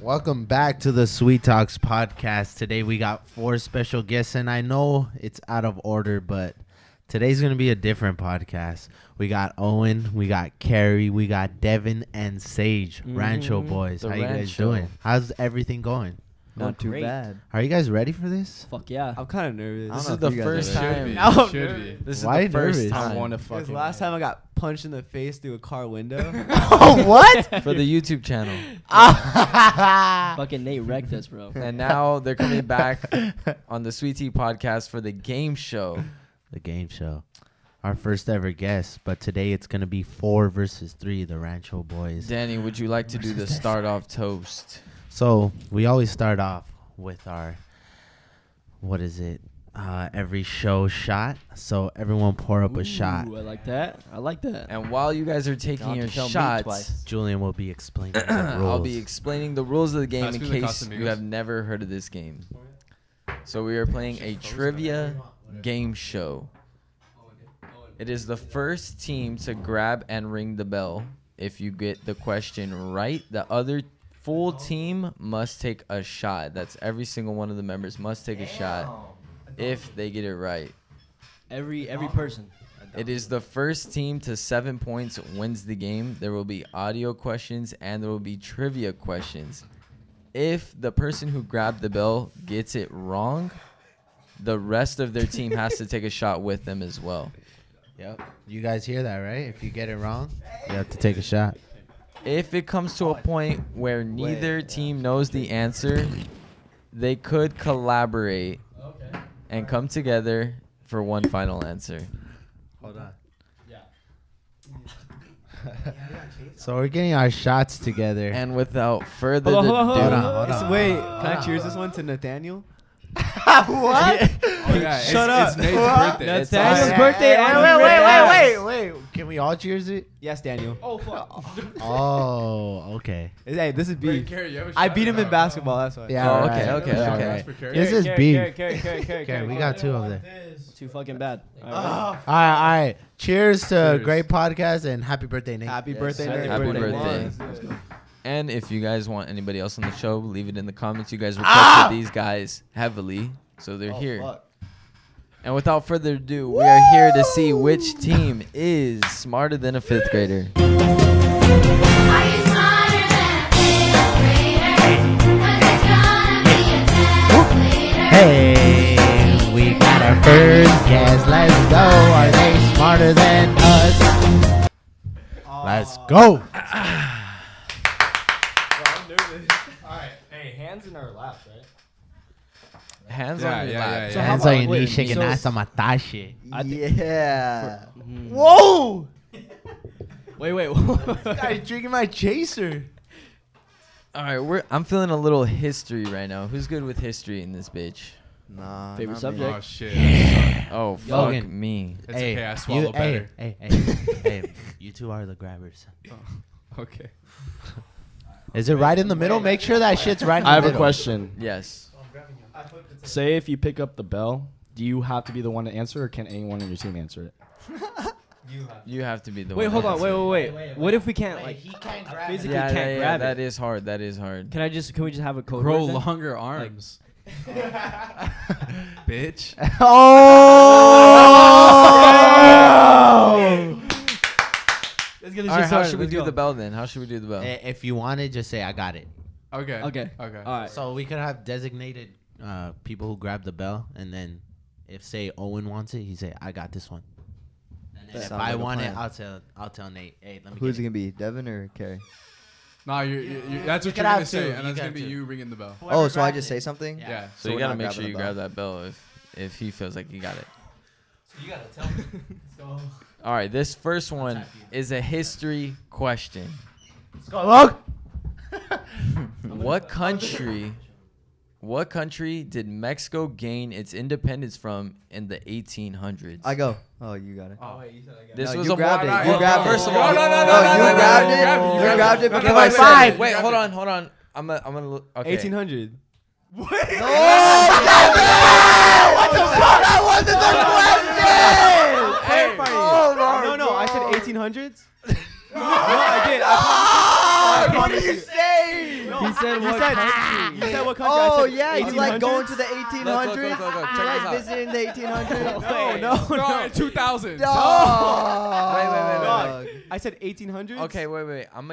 Welcome back to the Sweet Talks podcast. Today we got four special guests, and I know it's out of order, but today's going to be a different podcast. We got Owen, we got Carey, we got Devin and Sage, Rancho Boyz. How you guys doing? How's everything going? Not too bad. Are you guys ready for this? Fuck yeah. I'm kind of nervous. This is the first time. This is the first time I want to fucking. Last time I got punched in the face through a car window. Oh, what? For the YouTube channel. Fucking Nate wrecked us, bro. And now they're coming back on the Sweet Tea podcast for the game show. The game show. Our first ever guest, but today it's going to be 4 versus 3, the Rancho Boyz. Danny, would you like to do the start-off toast? So we always start off with our, every show shot. So everyone pour up a shot. I like that. I like that. And while you guys are taking your shots, Julian will be explaining the rules. I'll be explaining the rules of the game in case you have never heard of this game. So we are playing a trivia game show. It is the first team to grab and ring the bell. If you get the question right, the other full team must take a shot. That's every single one of the members must take a shot if they get it right. Every person. It is the first team to 7 points wins the game. There will be audio questions and there will be trivia questions. If the person who grabbed the bell gets it wrong, the rest of their team has to take a shot with them as well. Yep. You guys hear that, right? If you get it wrong, you have to take a shot. If it comes to a point where neither team knows the answer, they could collaborate and come together for one final answer. Hold on. Yeah. So we're getting our shots together. And without further ado. Hold on. Wait, can I cheers this one to Nathaniel? What? Shut up. It's Nate's birthday. Nathaniel's birthday. Wait. Can we all cheers it? Yes, Daniel. Oh, fuck. Oh, okay. Hey, this is beef. I beat him in basketball. That's why. Yeah. Oh, okay. This is beef. Okay, we got two over there. Too fucking bad. All right. Cheers to a great podcast and happy birthday, Nate. Happy birthday, Nate. Happy birthday. And if you guys want anybody else on the show, leave it in the comments. You guys requested these guys heavily, so they're here. Fuck. And without further ado, we are here to see which team is smarter than a fifth grader. Are you smarter than a fifth grader? Hey, we got our first guest. Let's go. Are they smarter than us? Let's go. Hands in our laps, right? Hands on your lap. So hands on your knees, shaking ass on my thigh shit. Yeah. Whoa! wait. This guy's drinking my chaser. All right, I'm feeling a little history right now. Who's good with history in this bitch? Nah. Favorite subject? Me. Oh shit. Yeah. Oh fuck Logan. Me. It's okay. I swallow better. Hey. You two are the grabbers. Oh, okay. Is it right in the middle? Make sure that shit's right in the middle. I have a question. Yes. Say if you pick up the bell, do you have to be the one to answer, or can anyone on your team answer it? You have to be the one. Wait, hold on. What if we can't, like, he can't grab physically can't grab it? That is hard. Can we just have a code? Grow longer arms. Bitch. Oh! Alright, how should we do the bell then? How should we do the bell? If you want it, just say I got it. Okay. All right. So we could have designated people who grab the bell, and then if say Owen wants it, he say I got this one. And then if I want it, I'll tell Nate. Hey, let me. Who's it gonna be? Devin or Carey? Nah, that's what you're gonna say, and that's gonna be you ringing the bell. Oh, so I just say something? Yeah. So you gotta make sure you grab that bell if he feels like he got it. You gotta tell me. So. All right, this first one is a history question. Let's go, look. What country did Mexico gain its independence from in the 1800s? I go. Oh, you got it. Oh, wait, you said I got it. This was a wild. You grabbed it. First of all, you grabbed it. You grabbed it because I said. Wait, hold on. I'm gonna look. Okay. 1800. What? No! What the fuck? That wasn't the question! Hey, no, I said 1800s. No, I did. What are you saying? No, he said said what country. You said what country. Oh, yeah. You like going to the 1800s? You like visiting the 1800s? No. 2000. Wait. I said 1800s? Okay, wait. I'm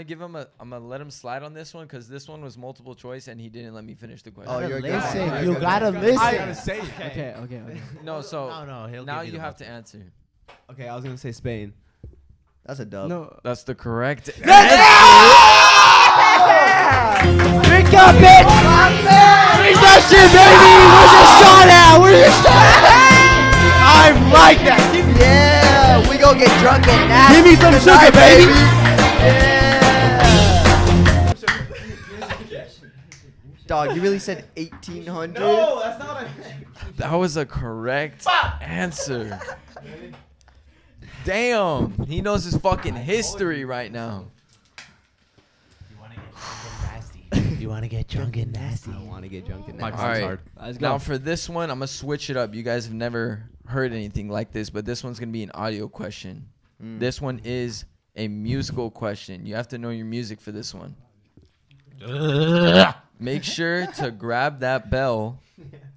gonna let him slide on this one because this one was multiple choice and he didn't let me finish the question. Oh, you're listening. You gotta listen. I gotta say it. Okay. No, so now you have to answer. Okay, I was gonna say Spain. That's a dub. No, that's the correct. That's drink up, bitch! Drink that shit, baby! Where's your shot at? Where's your shot at? I like that. Yeah, we gonna get drunk and nasty. Give me some sugar, baby. Yeah. Dog, you really said 1800? No, that's not a. That was a correct answer. Damn, he knows his fucking history right now. You want to get drunk and nasty? I want to get drunk and nasty. All right, now for this one, I'm going to switch it up. You guys have never heard anything like this, but this one's going to be an audio question. This one is a musical question. You have to know your music for this one. Make sure to grab that bell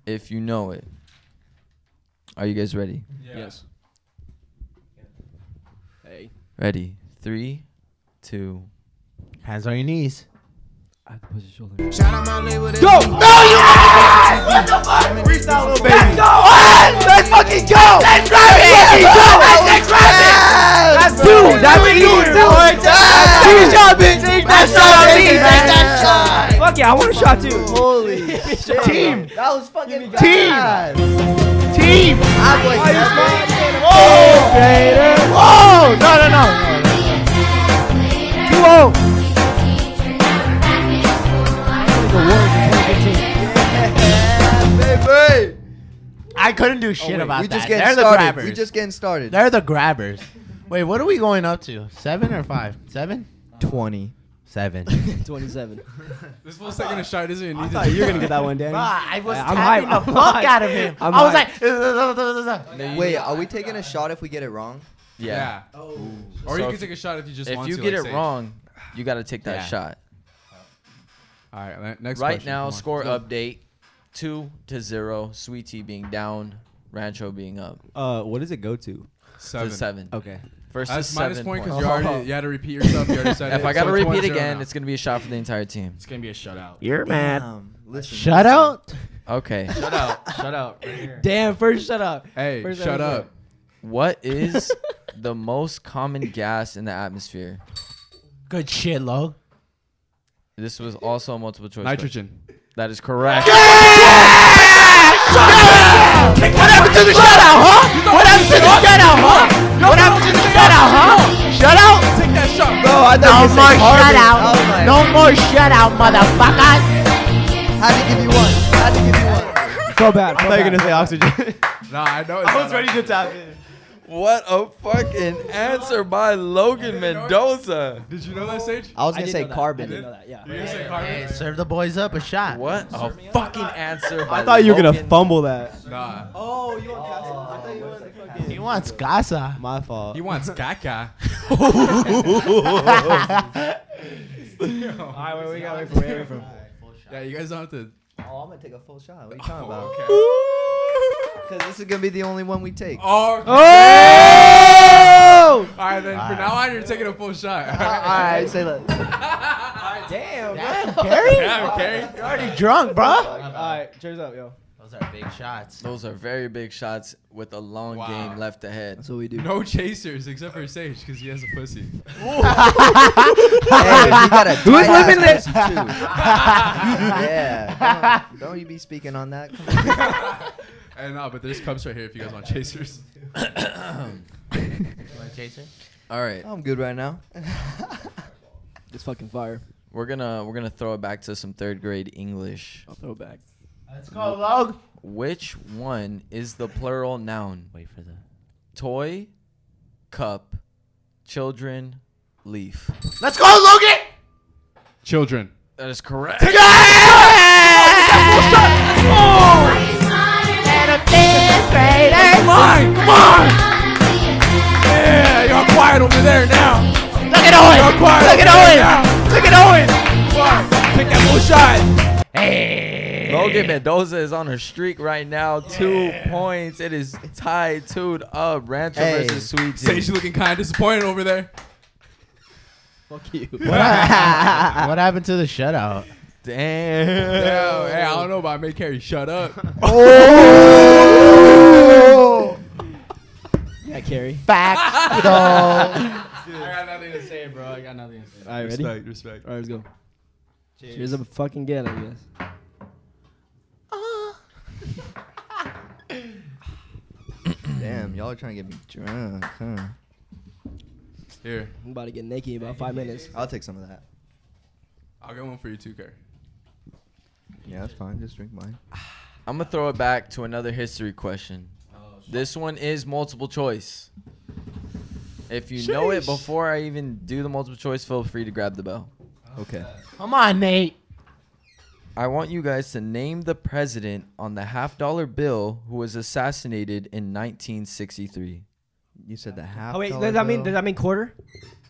if you know it. Are you guys ready? Yeah. Yes. Ready, 3, 2. Hands on your knees. I can push your shoulder. Shout out my label. Go! No, you ass! What the fuck? Freestyle, little baby. Let's go! Let's fucking go! Let's grab it! Let's grab it! That's two. That's easy. That's shot, bitch. Fuck yeah, I want a shot too. Holy shit. Team. That was fucking bad. Team. Oh, no. 2-0. Yeah, baby. I couldn't do shit about that. They're the grabbers. We just getting started. They're the grabbers. Wait, what are we going up to? 7 or 5? 7? 27. 27. This fool's taking a shot, isn't it? I thought you were gonna get that one, Danny. I was tapping the fuck out of him. I was like, wait, are we taking a shot if we get it wrong? Yeah. Oh. Or you can take a shot if you just want to. If you get it wrong, you got to take that shot. All right, next question. Right now, score update 2-0. Sweet Tea being down, Rancho being up. What does it go to? 7. Okay. That's minus point because you had to repeat yourself. You already said it. If I got to repeat again, it's going to be a shot for the entire team. It's going to be a shutout. You're mad. Shutout? Okay. Shutout. Right here. Damn, first shutout. Hey, first shut up. What is the most common gas in the atmosphere? Good shit, Lo. This was also a multiple choice. Nitrogen. Question. That is correct. What happened to the shutout, huh? What happened to the shutout, huh? Shutout? Take that shot, bro. No more shutout. No more shutout, motherfuckers. Had to give you one. So bad. I thought you were going to say oxygen. Nah, I know. I was ready to tap in. What a fucking answer by Logan Mendoza. Did you know that, Sage? I was going to say carbon. I didn't know that, yeah. You say carbon? Hey, serve the boys up a shot. What a fucking answer by Logan. I thought you were going to fumble that. Nah. Oh, you want Casa? I thought you wanted fucking... He wants Casa. My fault. He wants Caca. All right, wait, we got to wait for him. Yeah, you guys don't have to... Oh, I'm going to take a full shot. What are you talking about? Okay. Because this is going to be the only one we take. Oh! Okay. Oh! All right, then. All right. For now on, you're taking a full shot. All right, say that. All right, damn, bro. Carey? Damn, Carey. You're already drunk, bro. All right, cheers up, yo. Those are big shots. Those are very big shots with a long game left ahead. That's what we do. No chasers except for Sage because he has a pussy. Who's living this? Yeah. Don't you be speaking on that. Come on. I know, but there's cups right here if you guys want chasers. You want a chaser? All right. I'm good right now. It's fucking fire. We're gonna throw it back to some third grade English. I'll throw it back. Let's go, Log. Which one is the plural noun? Wait for the toy, cup, children, leaf. Let's go, Logan. Children. That is correct. Come on! Yeah, y'all quiet over there now. Look at Owen! Look at Owen! Look at Owen! Come on, Take that bullshit. Hey. Logan Mendoza is on her streak right now. Yeah. 2 points. It is tied 2-2. Rancho versus Sweet Tea. Sage looking kind of disappointed over there. Fuck you. What happened to the shutout? Damn. Damn. Hey, I don't know, but I made Carey shut up. Oh. Yeah, Carey. Back. No. I got nothing to say, bro. I got nothing to say. All right, ready? Respect. All right, let's go. Cheers. Cheers up fucking get, I guess. Damn, y'all are trying to get me drunk, huh? Here. I'm about to get naked in about 5 minutes. I'll take some of that. I'll get one for you too, Carey. Yeah, that's fine. Just drink mine. I'm going to throw it back to another history question. Oh, this one is multiple choice. If you know it before I even do the multiple choice, feel free to grab the bell. Okay. Come on, Nate. I want you guys to name the president on the $5 bill who was assassinated in 1963. You said the half. Oh wait, does that mean quarter?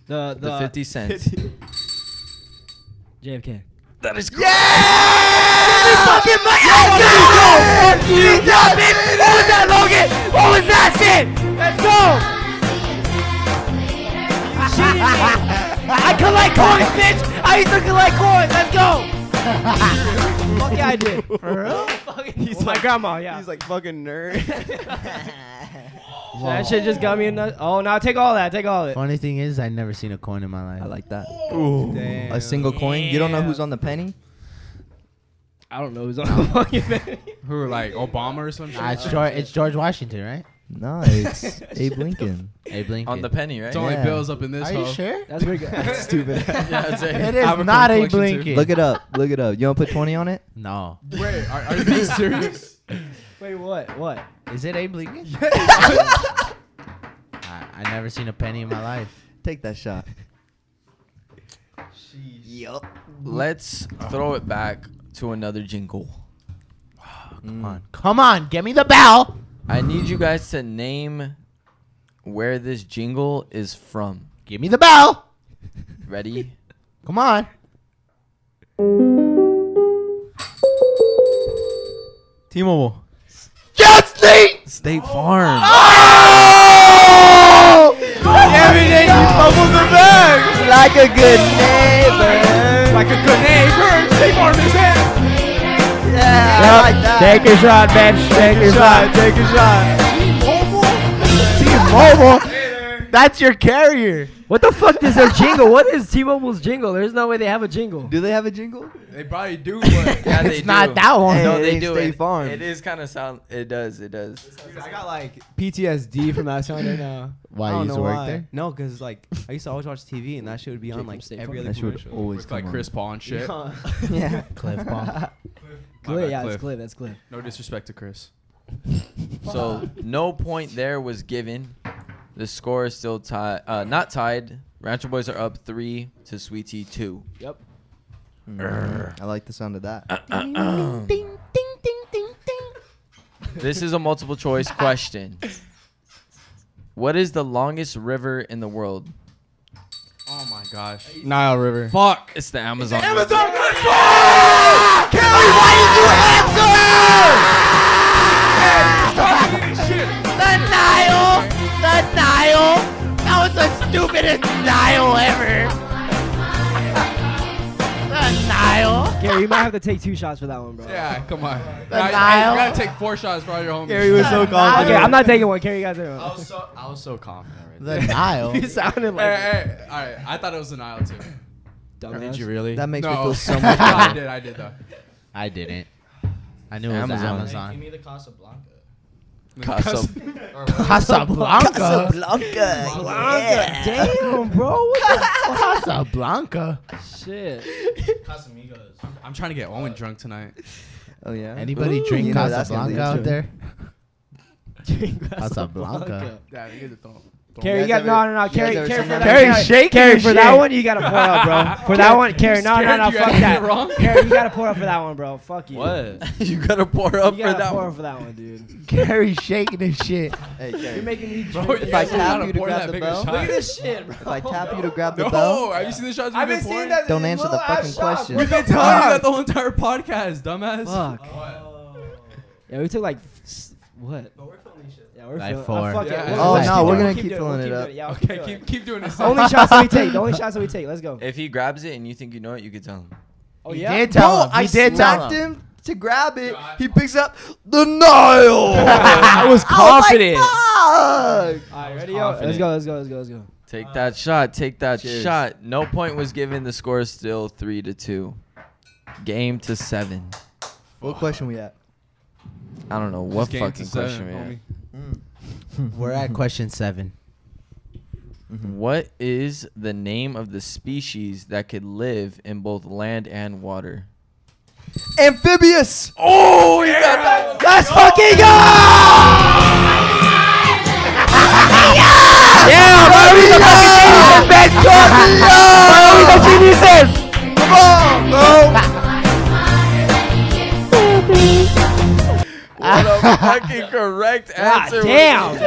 The 50 cents. JFK. That is correct. Yeah! Fucking you got me. What was that, Logan? What was that shit? Let's go. I collect coins, bitch. I used to collect coins. Let's go. Fuck yeah, I did. For real? He's like, my grandma, yeah. He's like fucking nerd. Whoa. That shit just got me another. Oh, no, take all that. Take all of it. Funny thing is, I've never seen a coin in my life. I like that. Damn. A single coin? You don't know who's on the penny? I don't know who's on the fucking penny. Who, like Obama or something? It's George Washington, right? No, it's Abe Lincoln. Abe Lincoln. On the penny, right? It's only bills up in this hole. Are you sure? That's pretty good. That's stupid. It is not Abe Lincoln. Look it up. Look it up. You want to put 20 on it? No. Wait, are you being serious? Wait, what? What? Is it Abe Lincoln? I never seen a penny in my life. Take that shot. Jeez. Yup. Let's throw it back to another jingle. Oh, come on. Come on. Give me the bell. I need you guys to name where this jingle is from. Give me the bell. Ready? Come on. T-Mobile. State Farm. Oh! Every day you fumble the bag. Like a good neighbor. Like a good neighbor. State Farm is it. Yeah, yep. I like that. Take a shot, bitch. Take a shot. T-Mobile. That's your carrier. What the fuck is their jingle? What is T-Mobile's jingle? There's no way they have a jingle. Do they have a jingle? They probably do. But yeah, they it's do. Not that one. Hey, no, they do. State Farm. It is kind of sound. It does. It does. Dude, I got like PTSD from that song right now. Why you used to work there? No, because like I used to always watch TV and that shit would be on like every other commercial. Always like Chris Paul and shit. Yeah, Cliff Paul. Cliff, yeah, it's Cliff. That's Cliff. No disrespect to Chris. So no point there was given. The score is still tied. Not tied. Rancho Boyz are up 3 to Sweet Tea 2. Yep. I like the sound of that. Ding, ding, ding, ding, ding. This is a multiple choice question. What is the longest river in the world? Oh my gosh. Nile River. Fuck. It's the Amazon. It's the Amazon River. Kelly, why did you answer? The Nile. The Nile. That was the stupidest Nile ever. The Nile. Gary, you might have to take 2 shots for that one, bro. Yeah, come on. The Nile. You gotta take 4 shots for all your homies. Gary was so confident. Okay, I'm not taking one. Gary, you gotta take one. I was so confident. The Nile. You sounded like. Hey, all right, I thought it was the Nile too. Dumbass. Did you really? That makes me feel so much better. I did though. I didn't. I knew it was Amazon. Give me the Casablanca. Casablanca. Yeah. Damn, bro. What the Casablanca. Shit. Casamigos. I'm trying to get Owen drunk tonight. Oh yeah. Anybody drink Casablanca out there? Drink Casablanca. Yeah, you get the thought. Carey, you got no. Carey, for that one, you got to pull out, bro. For that one, Carey, no, fuck that. Carey, you got to pour up for that one, bro. Fuck you. What? You got to pour up for that one. You got to pour up for that one, dude. Carey shaking his shit. Hey, Carey, you're making me. Bro, if I tap you to grab the bell, look at this shit, bro. If I tap you to grab the bell, have you seen the shots we've been pouring? Don't answer the fucking question. We've been telling you that the whole entire podcast, dumbass. Fuck. Yeah, we took like what? Yeah, we're filling. We're gonna keep filling it up. Yeah, okay, keep doing this. Only shots that we take. The only shots that we take. Let's go. If he grabs it and you think you know it, you can tell him. Oh yeah, he did tell him. I smacked him to grab it. He picks up the Nile. I was confident. All right, ready? Let's go. Take that shot. Take that shot. No point was given. The score is still 3-2. Game to 7. What question we at? I don't know what fucking question we at. We're at question 7. What is the name of the species that could live in both land and water? Amphibious. Oh, you got that. Let's fucking go! Yeah, Marita fucking back to Marita Jesus. Come on, bro. What a fucking correct answer. Damn. 4-2?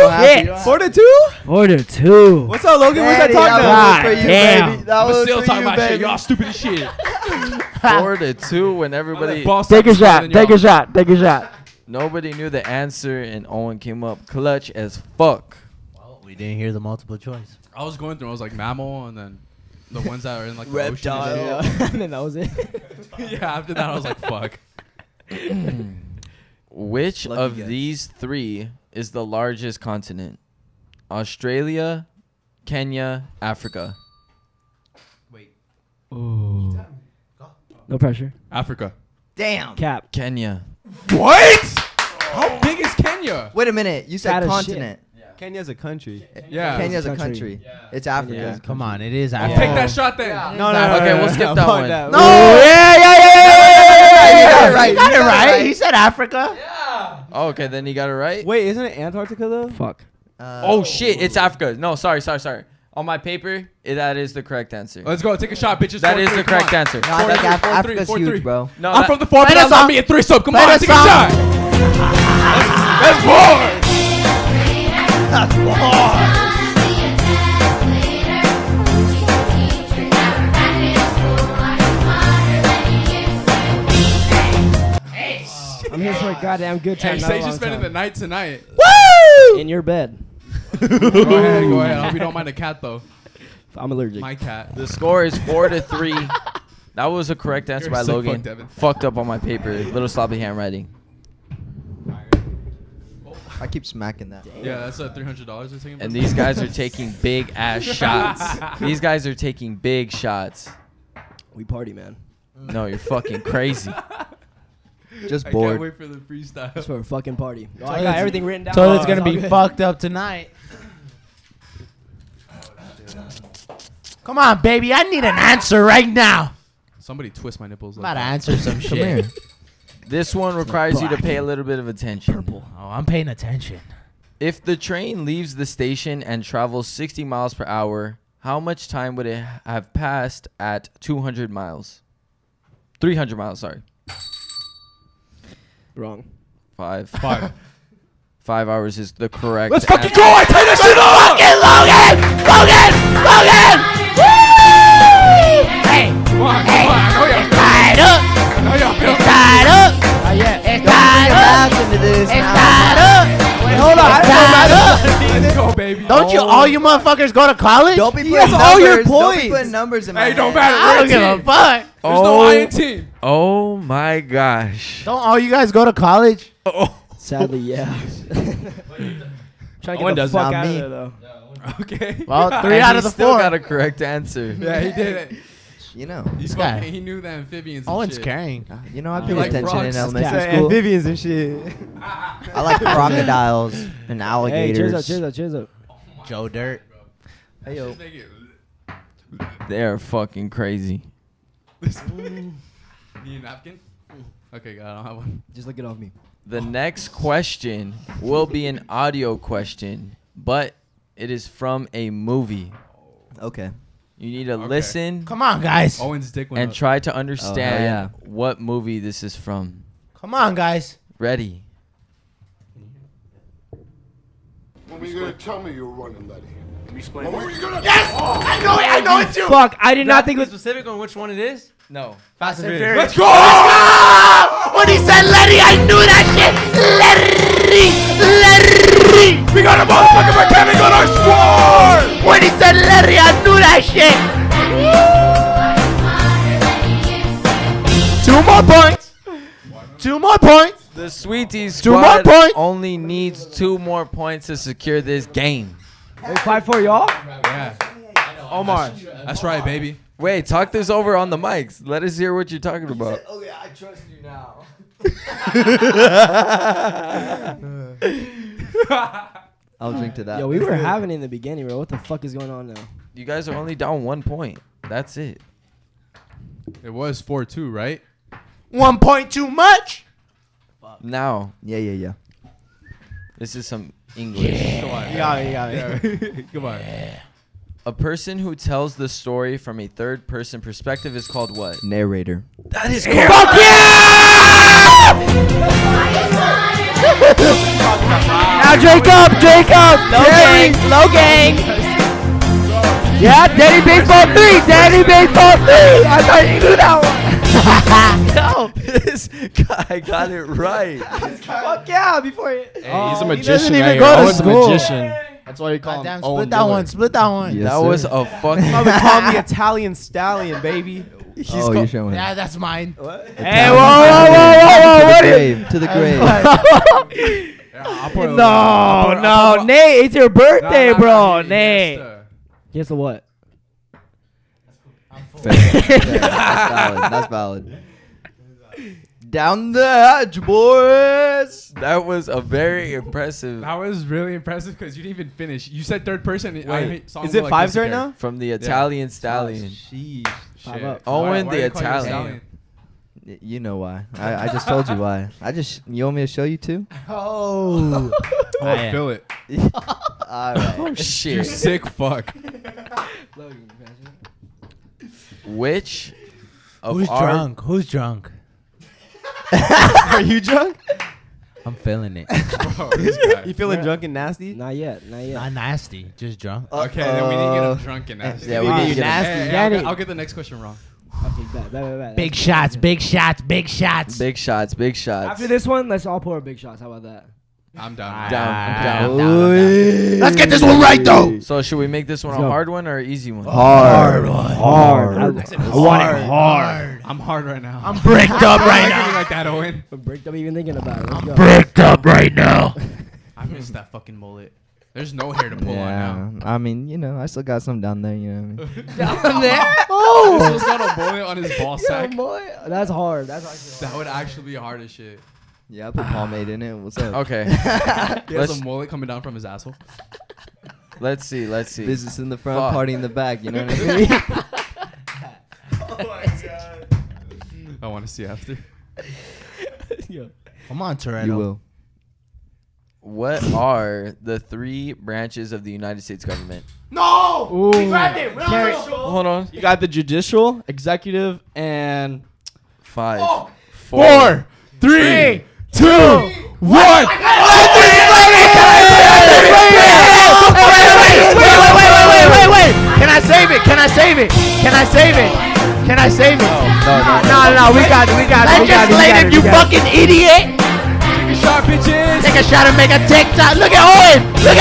Yeah. 4-2? 4-2. What's up, Logan? What's that talking about? Damn. I'm still talking about shit. Y'all stupid as shit. 4-2 when everybody. Take a shot. Nobody knew the answer, and Owen came up clutch as fuck. Well, we didn't hear the multiple choice. I was going through. I was like mammal, and then the ones that are in like the ocean. And then that was it. Yeah, after that, I was like, fuck. Which of these three is the largest continent? Australia, Kenya, Africa. Wait. Ooh. No pressure. Africa. Damn. Cap. Kenya. What? How big is Kenya? Wait a minute. You said continent. Kenya's a country. Yeah. Kenya's a country. Yeah. It's Africa. Yeah. Come on. It is Africa. Take that shot then. Yeah. No. Okay, we'll skip that one. No. Yeah. Right. You got it right. He said Africa. Yeah. Oh, okay, then he got it right. Wait, isn't it Antarctica though? Fuck. Oh shit, it's Africa. No, sorry. On my paper, that is the correct answer. Let's go. Take a shot, bitches. That is the correct answer. No, Africa's huge, bro. No, I'm from the 4th, that's on me at 3-sub. Come on, take a shot. That's more. That's more. I'm here for a goddamn good time. Hey, Sage is spending the night tonight. Woo! In your bed. Go ahead. I hope you don't mind a cat, though. I'm allergic. My cat. The score is 4-3. That was a correct answer by Logan. Fucked up on my paper. Little sloppy handwriting. I keep smacking that. Damn. Yeah, that's $300 they're taking. And these guys are taking big-ass shots. We party, man. No, you're fucking crazy. Just bored. I can't wait for the freestyle. It's for a fucking party. Oh, I got everything written down. Toilet's gonna be fucked up tonight. Come on, baby. I need an answer right now. Somebody twist my nipples. I'm about to answer some shit. This one requires you to pay a little bit of attention. Purple. Oh, I'm paying attention. If the train leaves the station and travels 60 miles per hour, how much time would it have passed at 200 miles? 300 miles, sorry. Wrong. 5. 5 hours is the correct. Let's fucking go! I turned this shit off! Fucking Logan! Woo! Hey! It's tied up! It's tied up! It's tied up! It's tied up! Wait, hold on! It's tied up! Let's go, baby! Don't you all you motherfuckers go to college? Don't be putting all your points. Don't be putting numbers in my head. Hey, don't matter. I don't give a fuck. There's no INT. Oh my gosh. Don't all you guys go to college? Oh. Sadly, yeah. Trying to get the fuck out of there, though. Yeah, okay. Well, 3 out of the 4. Still got a correct answer. Yeah, he did it. You know. He knew the amphibians and shit. Owen's carrying. You know, I paid attention in elementary school. Amphibians and shit. I like crocodiles and alligators. Hey, cheers up. Oh, Joe Dirt. Hey, yo. They're fucking crazy. Need a napkin? Okay, God, I don't have one. Just lick it off me. The next question will be an audio question, but it is from a movie. Okay. You need to listen. Come on, guys. Owen's dick went up. And try to understand what movie this is from. Come on, guys. Ready. When were you going to tell me you were running that here? Can you explain that? Yes! Oh, I know it's you! Fuck, I did not think it was specific on which one it is. No. Fast and Furious. Let's go! When he said Letty, I knew that shit! Letty! We got a motherfucking mechanic on our squad! When he said Letty, I knew that shit! Woo! 2 more points! 2 more points! The Sweet Tea squad only needs 2 more points to secure this game. Wait, 5-4 y'all? Yeah. Omar. That's right, baby. Wait, talk this over on the mics. Let us hear what you're talking about. Oh, yeah, I trust you now. I'll drink to that. Yo, we were having it in the beginning, bro. What the fuck is going on now? You guys are only down 1 point. That's it. It was 4-2, right? 1 point too much? Fuck. Now. Yeah. This is some English. Yeah. Come on. Yeah. Come on. Yeah. A person who tells the story from a third-person perspective is called what? Narrator. That is correct. Fuck yeah! Now Jacob. Logan. Yeah, Danny Baseball 3. Danny Baseball 3. I thought you knew that one. No, this guy got it right. Fuck yeah! Before it. Hey, he's a magician. He doesn't even go to school. That's why you call him Owen. Split that one. Yes, that was a fucking... They call me Italian Stallion, baby. You're showing. Yeah, that's mine. What? Hey, whoa. To the grave. No, Nate, it's your birthday, bro. Nate. Guess what? That's valid. Down the hatch, boys. That was a very impressive. That was really impressive because you didn't even finish. You said third person. Is it fives right now? From the Italian Stallion. Sheesh. Owen the Italian. You know why. I just told you why. You want me to show you too? Oh. I feel it. All right. Oh, shit. You sick fuck. Which of Who's drunk? Are you drunk? I'm feeling it. Bro, you feeling drunk and nasty? Not yet. Not nasty, just drunk. Okay, then we need to get him drunk and nasty. Yeah, we need to get nasty. I'll get the next question wrong. Okay, bad. Big shots. After this one, let's all pour big shots. How about that? I'm down. I'm down. Let's get this one right, though. So should we make this one a hard one or an easy one? Hard one. I want it hard. I'm hard right now. I'm bricked up right now. Like that, Owen. I'm bricked up even thinking about it. I missed that fucking mullet. There's no hair to pull on now. I mean, I still got some down there, you know what I mean? Down there? Oh! This was not a mullet on his ball sack. That's hard. That would actually be hard as shit. Yeah, I put pomade in it. What's up? Okay. He has a mullet coming down from his asshole. Let's see. Business in the front, party in the back. You know what I mean? Oh, my God. I want to see after. Yo. Come on, Toretto. You will. What are the 3 branches of the United States government? No! Ooh. We grabbed it. Hold on. You got the judicial, executive, and... 5. Oh. 4. 3, 2, 1. Wait. Can I save it? No. We got it. Legislative, you fucking idiot. Take a shot, bitches. Take a shot and make a TikTok. Look at Owen. Wait.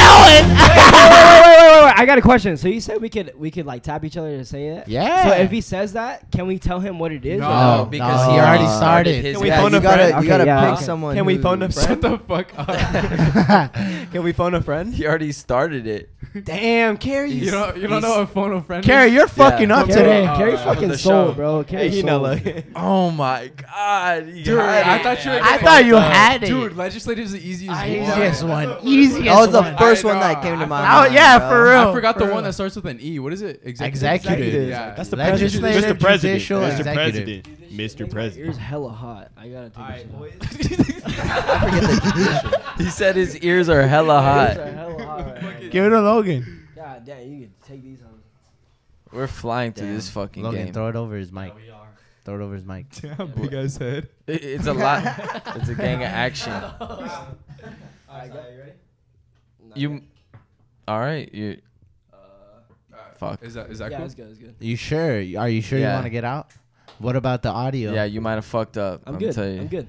I got a question. So you said we could like tap each other to say it. Yeah. So if he says that, can we tell him what it is? No, because he already started. Can we phone a friend? You gotta pick someone. Can we phone a friend? Shut the fuck up. Can we phone a friend? He already started it. Damn, Carey. You don't know what phone a friend is? Carey, you're fucking up today. Carey fucking sold, bro. Carey sold. Oh my God. Dude, I thought you had it. Dude, legislative's the easiest one. That was the first one that came to my mind. Yeah, for real. I forgot the one that starts with an E. What is it? Executive. Yeah. That's the president. Mr. President. Mr. President. Mr. President. Ears hella hot. I gotta take this. I forget the He said his ears are hella hot. Give it to Logan. God damn, you can take these home. We're flying through this fucking game. Throw it over his mic. Throw it over his mic. Damn, big ass head. It's a lot. It's a gang of action. Alright, you ready? You, all right, you. Fuck. Is that yeah, cool? It's good, it's good. You sure? Are you sure you want to get out? What about the audio? Yeah, you might have fucked up. I'm good. Tell you. I'm good.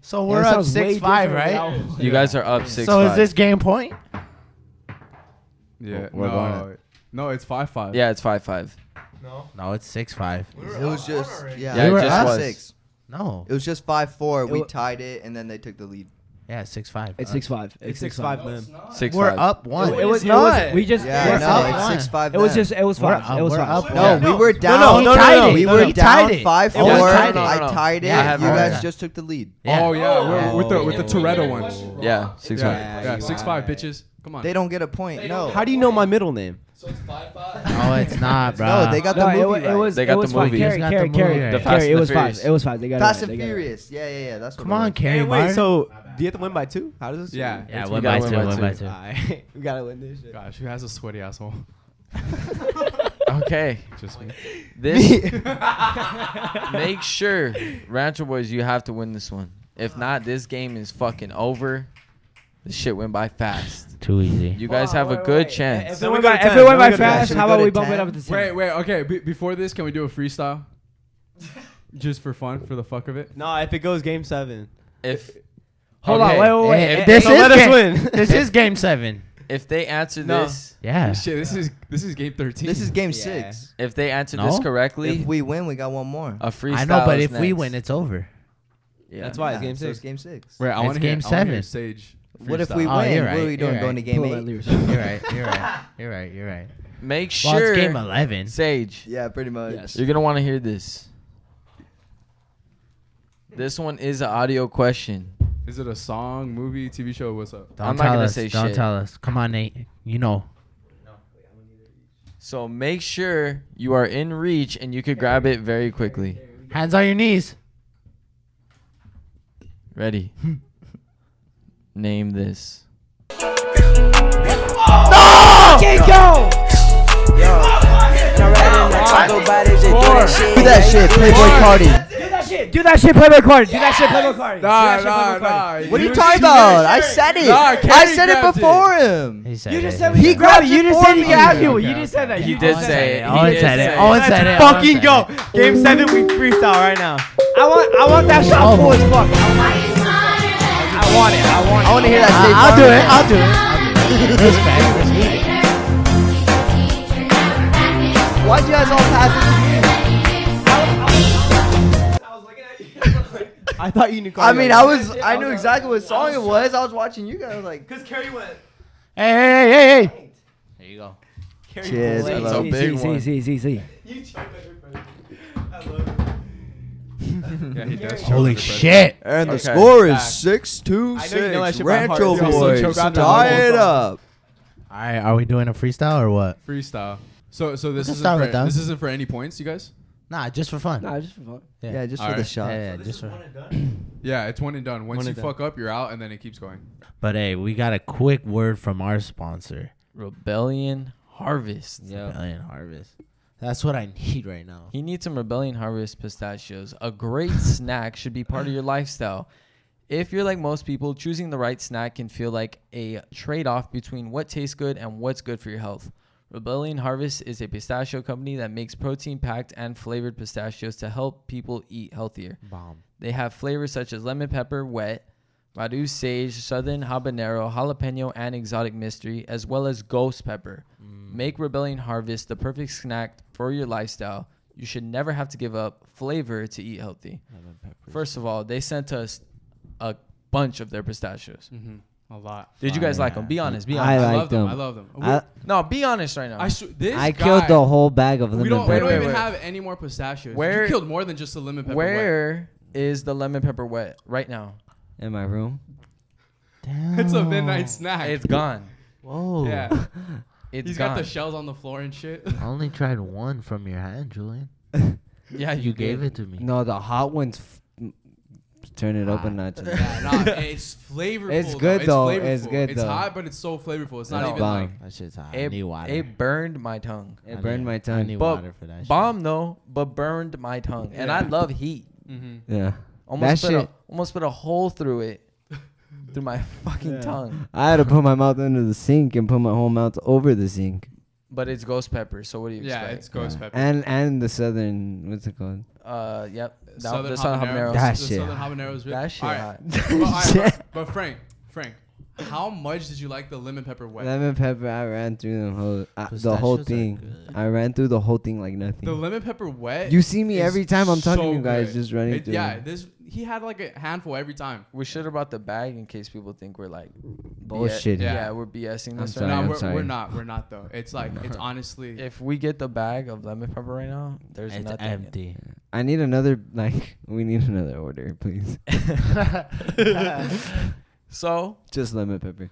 So we're up 6-5, right? You guys are up 6-5. So is this game point? Yeah. We're going. No, it's 5-5. Yeah, it's 5-5. No, it's 6-5. It was just yeah, it just was 6. No, it was just 5-4. We tied it, and then they took the lead. Yeah, 6-5. It's 6-5. It's 6-5, man. 6-5. We're up one. It was not. We just. Yeah, no, it's 6-5. It was just. It was 5. It was 5. No, we were down. No. We were down 5-4. I tied it. You guys just took the lead. Oh yeah, with the Toretto one. Yeah, 6-5. Yeah, 6-5, bitches. Come on. They don't get a point. No. How do you know my middle name? So it's 5-5. No, it's not, bro. No, they got the movie. It was. They got the movie. Carey. It was 5. It was 5. They got Fast and Furious. Yeah. That's what. Come on, Carey. Wait. So. Do you have to win by 2? How does this? Yeah, win by two. All right. We gotta win this shit. Gosh, who has a sweaty asshole? Okay, just me. This make sure, Rancho Boyz, you have to win this one. If not, this game is fucking over. This shit went by fast. Too easy. You guys have a good chance. If it went by fast, how about we bump it up to 10? Wait. Okay, before this, can we do a freestyle? Just for fun, for the fuck of it. No, if it goes game 7. If Hold on, wait. Let us win. This is game 7. If they answer this, shit, this is game 13. This is game 6. If they answer this correctly, if we win, we got one more. A freestyle. I know, but if we win, it's over. Yeah, that's why it's game 6. So it's game 6. Wait, I want to game 7. Sage. What if we win? What are we doing? Going to game 8? You're right. Make sure it's game 11. Sage. Yeah, pretty much. You're gonna want to hear this. This one is an audio question. Is it a song, movie, TV show? What's up? I'm not going to say shit. Don't tell us. Come on, Nate. You know. So make sure you are in reach and you could grab it very quickly. Hands on your knees. Ready. Name this. No! Can't go! Do that shit, Playboy Cardi. Do that shit, Playboy Cardi. Nah. What are you talking about? I said it. I said it before him. You just said he grabbed it. You just said he grabbed you. You just said that. He did say it. Owen said it. Fucking go. Game 7, we freestyle right now. I want that shot full as fuck. I want it. I want to hear that. I'll do it. Why'd you guys all pass it? I thought you knew. I knew exactly what song it was. I was watching you guys like. Cause Carey went. Hey! There you go. Carey. Cheers. That's a big one. You choked everybody. I love it. Yeah, he does. Holy shit! And the score is 6-2-6. Rancho Boyz, tie it up. All right, are we doing a freestyle or what? Freestyle. So this isn't for any points, you guys. Nah, just for fun. Yeah, just for the shot. Yeah, just for fun. Yeah, it's one and done. Once you fuck up, you're out, and then it keeps going. But hey, we got a quick word from our sponsor, Rebellion Harvest. Yeah, Rebellion Harvest. That's what I need right now. He needs some Rebellion Harvest pistachios. A great snack should be part of your lifestyle. If you're like most people, choosing the right snack can feel like a trade-off between what tastes good and what's good for your health. Rebellion Harvest is a pistachio company that makes protein-packed and flavored pistachios to help people eat healthier. Bomb. They have flavors such as lemon pepper, wet, Madu sage, southern habanero, jalapeno, and exotic mystery, as well as ghost pepper. Make Rebellion Harvest the perfect snack for your lifestyle. You should never have to give up flavor to eat healthy. First of all, they sent us a bunch of their pistachios. Mm-hmm. A lot. Did you guys like them? Be honest. I love them. No, be honest right now. I killed the whole bag of lemon pepper. We don't even have any more pistachios. You killed more than just the lemon pepper wet. Where is the lemon pepper wet right now? In my room. Damn. It's a midnight snack. It's gone. Whoa. Yeah. He's got the shells on the floor and shit. I only tried one from your hand, Julian. Yeah, you gave it to me. No, the hot one's... Turn it up a notch. It's flavorful. It's good though. It's hot, but it's so flavorful. It's not even like that shit's hot. I need water. It burned my tongue. It burned my tongue. I need water for that shit. Bomb though, but burned my tongue. And I love heat. Mm-hmm. Yeah. Almost put a hole through it. Through my fucking tongue. I had to put my mouth under the sink and put my whole mouth over the sink. But it's ghost pepper, so what do you expect? Yeah, it's ghost pepper. And the southern, what's it called? Yep. Southern habanero. That shit. Southern habanero. That shit. But Frank, how much did you like the lemon pepper wet? Lemon pepper, I ran through the whole thing. I ran through the whole thing like nothing. The lemon pepper wet. You see me every time I'm talking to you guys, just running through. Yeah, he had like a handful every time. We should have brought the bag in case people think we're like bullshit. Yeah, we're BSing this right now. No, we're not. We're not though. It's like it's honestly. If we get the bag of lemon pepper right now, there's nothing. It's empty. I need another. Like we need another order, please. So just lemon pepper.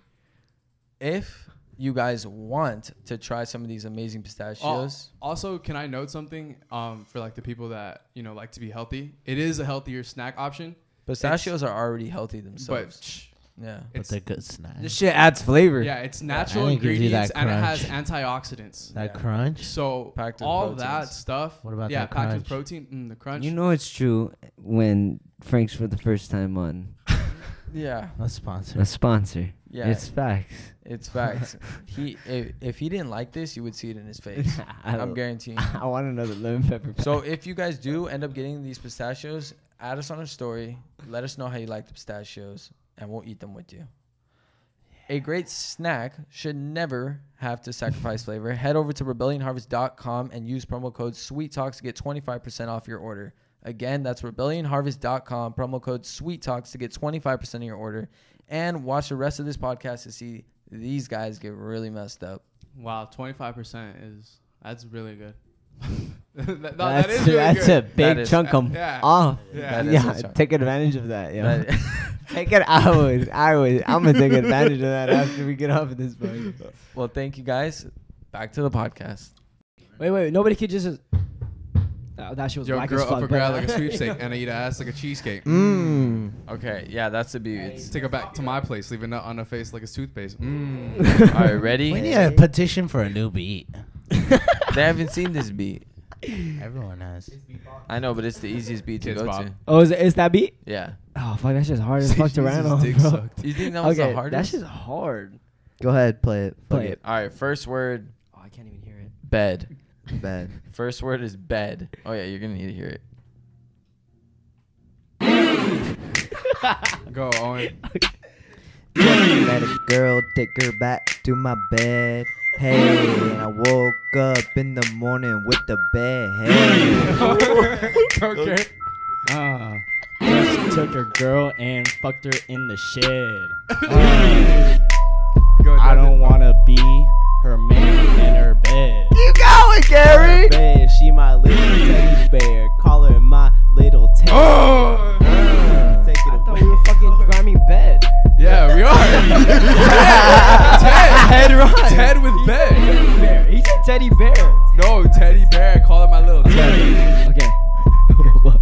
If you guys want to try some of these amazing pistachios. Also, can I note something for like the people that, you know, like to be healthy? It is a healthier snack option. Pistachios are already healthy themselves. But, yeah. But they're good snacks. This shit adds flavor. Yeah, it's natural ingredients and it has antioxidants. That crunch? So all that stuff. What about that crunch? Yeah, packed with protein. The crunch. You know it's true when Frank's for the first time on. Yeah. A sponsor. Yeah. It's facts. He if he didn't like this, you would see it in his face. I'm guaranteeing. I want another lemon pepper pack. So if you guys do end up getting these pistachios, add us on a story. Let us know how you like the pistachios, and we'll eat them with you. Yeah. A great snack should never have to sacrifice flavor. Head over to rebellionharvest.com and use promo code SweetTalks to get 25% off your order. Again, that's rebellionharvest.com, promo code SweetTalks to get 25% of your order. And watch the rest of this podcast to see these guys get really messed up. Wow, 25% that's really good. that is really that's good. A big chunk of off. Yeah, take advantage of that. Yeah. Take it. I'm gonna take advantage of that after we get off of this podcast. Well, thank you guys. Back to the podcast. Wait, nobody could just. Oh, that shit was black as fuck. Yo, girl up for grab like a sweepstake and I eat her ass like a cheesecake. Okay, yeah, that's the beauty. Hey, take her back to my place, leave a nut on her face like a toothpaste. All right, ready? We need a petition for a new beat. They haven't seen this beat. Everyone has. I know, but it's the easiest beat to go to. Oh, is that beat? Yeah. Oh, fuck, that shit's hard as fuck to rattle. You think that was the hardest? That shit's hard. Go ahead, play it. All right, first word. Oh, I can't even hear it. Bed. First word is bed. Oh yeah, you're gonna need to hear it. Go Owen. Okay. Just met a girl, take her back to my bed. Hey, and I woke up in the morning with the bed. Hey. Okay. Just took a girl and fucked her in the shed. Go, I don't wanna be her man in her bed. You going, Carey? Bed. She my little teddy bear. Call her my little teddy bear. Oh. Take it away. I thought we were fucking rhyming bed. Yeah, we are. Ted. Ted with bed. He's a teddy bear. No, teddy bear. Call her my little teddy. Okay.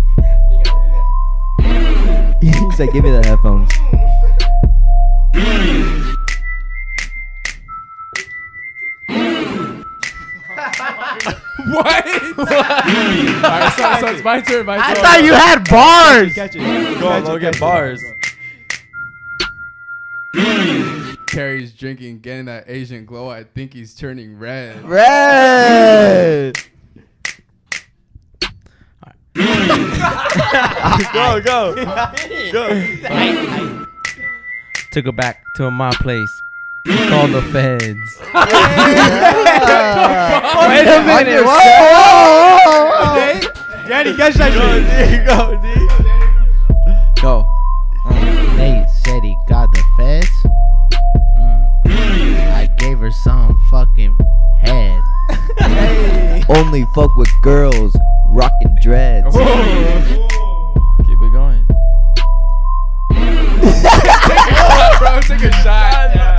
He's like, give me the headphones. What? Alright, so it's my turn. I thought you had bars. Go, Logan, bars. Carey's drinking, getting that Asian glow. I think he's turning red. Go. Took her back to my place. Call the feds. Wait a minute. Whoa. Okay. Danny, catch that shit. Go. Nate said he got the feds. I gave her some fucking head. Hey. Only fuck with girls rocking dreads. Keep it going. Bro, take a shot. Yeah.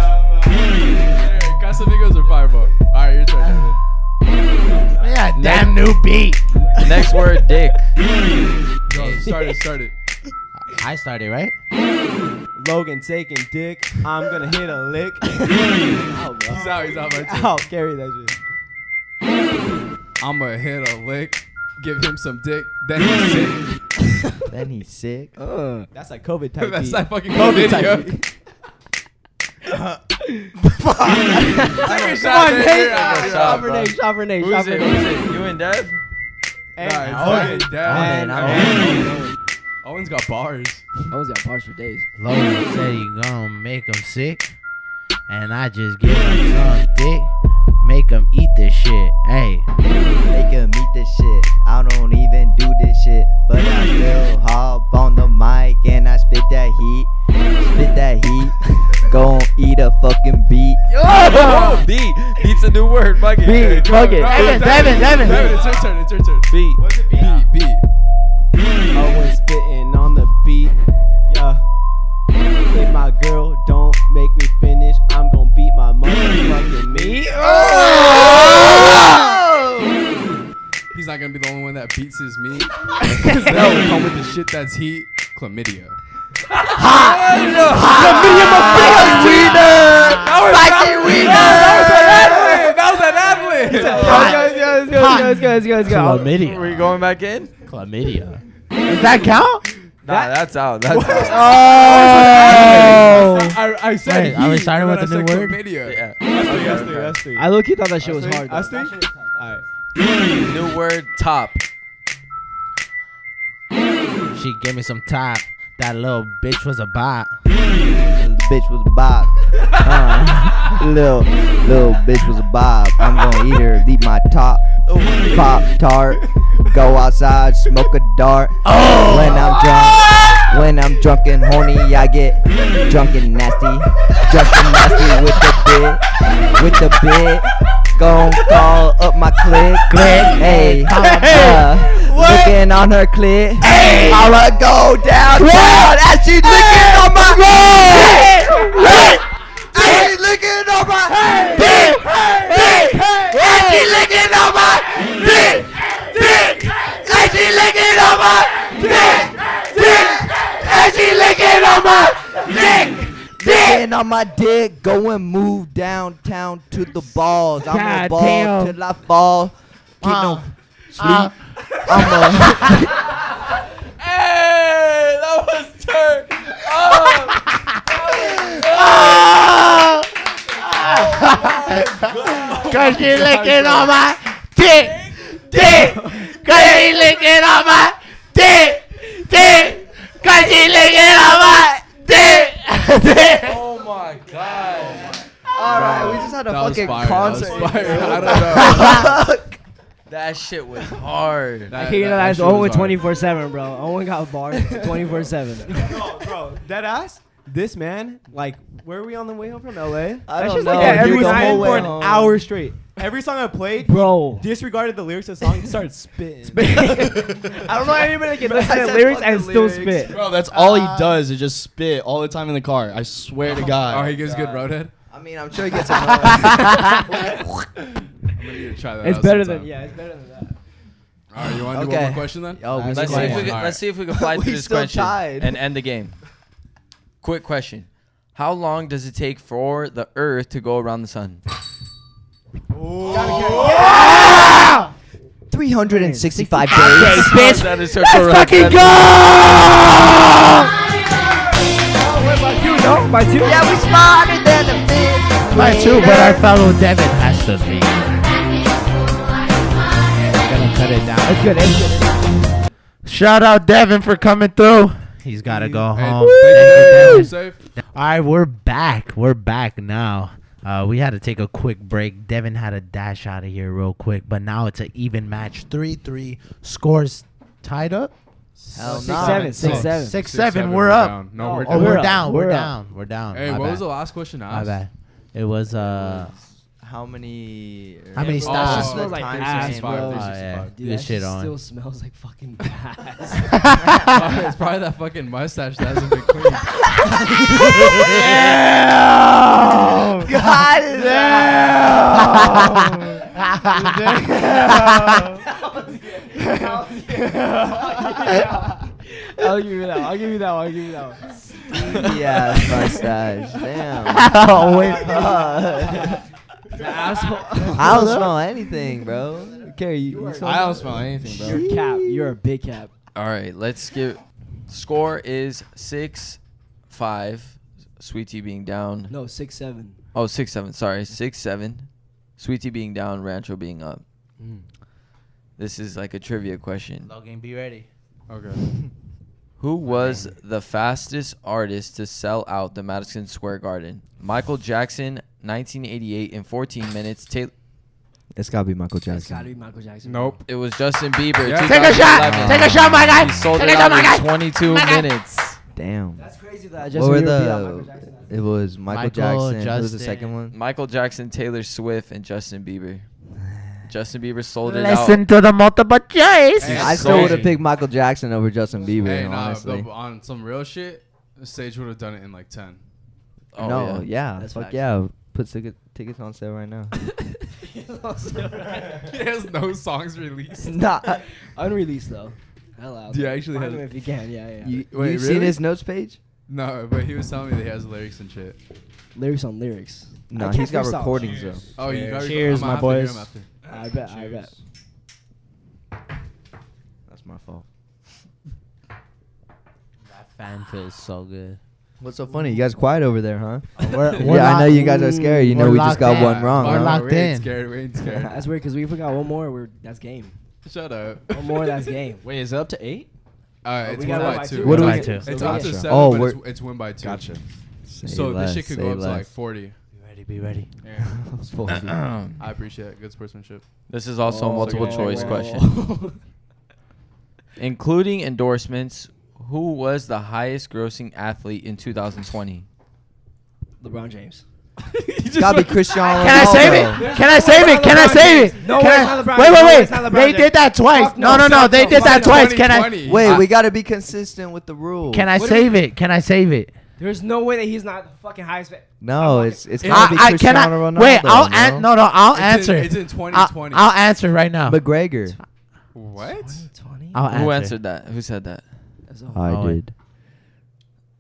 new beat. Next word, dick. No, start it. I started, right? Logan taking dick. I'm gonna hit a lick. I'll carry that shit. I'm gonna hit a lick. Give him some dick. Then he's sick. That's like COVID type. That's like fucking COVID type. Who's it? You and Dev? Nah, Owen. Owen's got bars. Owen's got bars for days. Logan said he gonna make him sick, and I just give him some dick. Make him eat this shit, ayy. Make him eat this shit. I don't even do this shit, but I still hop on the mic and I spit that heat. Go on, eat a fucking beat. Yo! Beat. Beat's a new word. Fuck it. Beat. Fuck it. Devin. It's your turn. Beat. What's it? Beat. Owen spitting on the beat. Yeah. If my girl don't make me finish, I'm gonna beat my motherfucking meat. Oh! He's not gonna be the only one that beats his meat. Because they'll come with the shit that's heat. Chlamydia. That was an ad lib. Chlamydia. Were you going back in? Chlamydia. Does that count? Nah, that's out. Oh! I said heat. Are we starting with a new word? Chlamydia. Yeah. S3. I low-key thought that shit was hard. S3? All right. New word, top. She gave me some top. That little bitch was a bot. Little bitch was a bob. I'm gonna eat her, leave my top. Pop tart. Go outside, smoke a dart. Oh. When I'm drunk and horny, I get drunk and nasty. With the bit. Gon' call up my click. Hey, looking on her clit. Hey, all I go down as she licking on my head. As she licking on my dick. As she licking on my dick. As she licking on my dick. As she licking on my dick. Getting on my dick. Go and move downtown to the balls. I'm gonna ball till I fall. Sleep. Hey, that was turned up. Cause she licking on my dick. Cause she licking on my dick. Cause she licking on my dick. Oh my god. Alright, we just had a fucking concert. I don't know. That shit was hard. I can't realize Owen 24/7, bro. Owen got barred 24/7. Bro, dead ass. This man, like, where are we on the way home from LA? I don't know. Like that every time for an hour straight. Every song I played, bro, disregarded the lyrics of the song and started spitting. I don't know anybody can listen to lyrics and still spit. Bro, that's all he does is just spit all the time in the car. I swear to God. Oh, he gives good roadhead. I mean, I'm sure he gets a It's better than that. All right, you want to do one more question then? Oh, let's see if we can fly through this question and end the game. Quick question: how long does it take for the Earth to go around the Sun? 365 days. Bitch. Let's fucking go! By two? Yeah, we smarter than the bitch. By two, but our fellow Devin has to be. It down. It's good. Shout out Devin for coming through. He's gotta go home. Alright, we're back now. We had to take a quick break. Devin had to dash out of here real quick, but now it's an even match. 3-3 scores tied up. Hell no. 6-7. We're up. No, we're down. We're down. Hey, what was the last question I asked? My bad. It was How many stars? It smells like ass, bro. Dude, this shit still smells like fucking ass. It's probably that fucking mustache that hasn't been cleaned. God damn! I'll give you that one. Stevie ass mustache. Damn. Ow, wait. I don't smell anything, bro. Carey, you smell? I don't smell anything, bro. You're cap. You're a big cap. All right, let's give. Score is 6-5. Sweet Tea being down. No, 6-7. Oh, 6-7. Sorry, 6-7. Sweet Tea being down. Rancho being up. Mm. This is like a trivia question. Logan, be ready. Okay. Who was the fastest artist to sell out the Madison Square Garden? Michael Jackson, 1988 in 14 minutes. It's got to be Michael Jackson. It's got to be Michael Jackson. Nope. It was Justin Bieber. Yeah. Take a shot. Take a shot, my guy. He sold it out in 22 minutes. Damn. That's crazy that I just heard Michael Jackson. It was Michael Jackson. Who was the second one? Michael Jackson, Taylor Swift, and Justin Bieber. Justin Bieber sold it out. Listen to the multiple choice. Hey, I still would have picked Michael Jackson over Justin Bieber, honestly. On some real shit, Sage would have done it in like 10. Oh, no, yeah. That's fuck yeah. Put tickets on sale right now. There's no songs released. Nah. Unreleased, though. Hello. Yeah, actually has. If you can, yeah. Wait, you seen his notes page? No, but he was telling me that he has lyrics and shit. Lyrics on lyrics. No, he's got recordings, though. Oh, you got recordings. Cheers, my boys. I bet. Cheers. I bet. That's my fault. That fan feels so good. What's so funny? You guys quiet over there, huh? We're yeah, I know you guys are scared. You know we just got one wrong. We're locked in. We ain't scared. That's weird because we forgot one more. That's game. Shut up. One more. That's game. Wait, is it up to 8? It's win by 2. What do we get? It's up to 7. Oh, but it's win by 2. Gotcha. So this shit could go up to like 40. Be ready. Yeah. I appreciate it. Good sportsmanship. This is also a multiple choice question. Including endorsements, who was the highest grossing athlete in 2020? LeBron James. Gotta be Cristiano. Can I save it? Can I save it? No, wait. They did that twice. No. They did that twice. Can I? Wait, we gotta be consistent with the rule. Can I save it? There's no way that he's not the fucking highest. No, it's gotta be Cristiano Ronaldo. Wait, I'll answer. It's in 2020. I'll answer right now. McGregor. What? 2020. Who answered that? Who said that? I did.